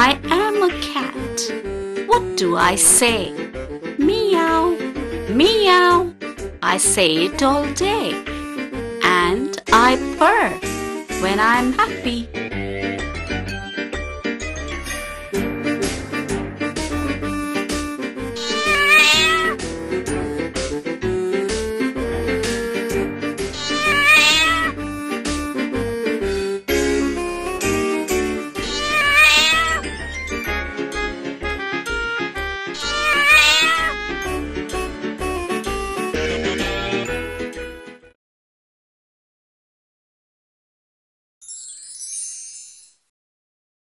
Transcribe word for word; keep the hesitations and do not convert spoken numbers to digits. I am a cat. What do I say? Meow, meow. I say it all day. And I purr when I'm happy.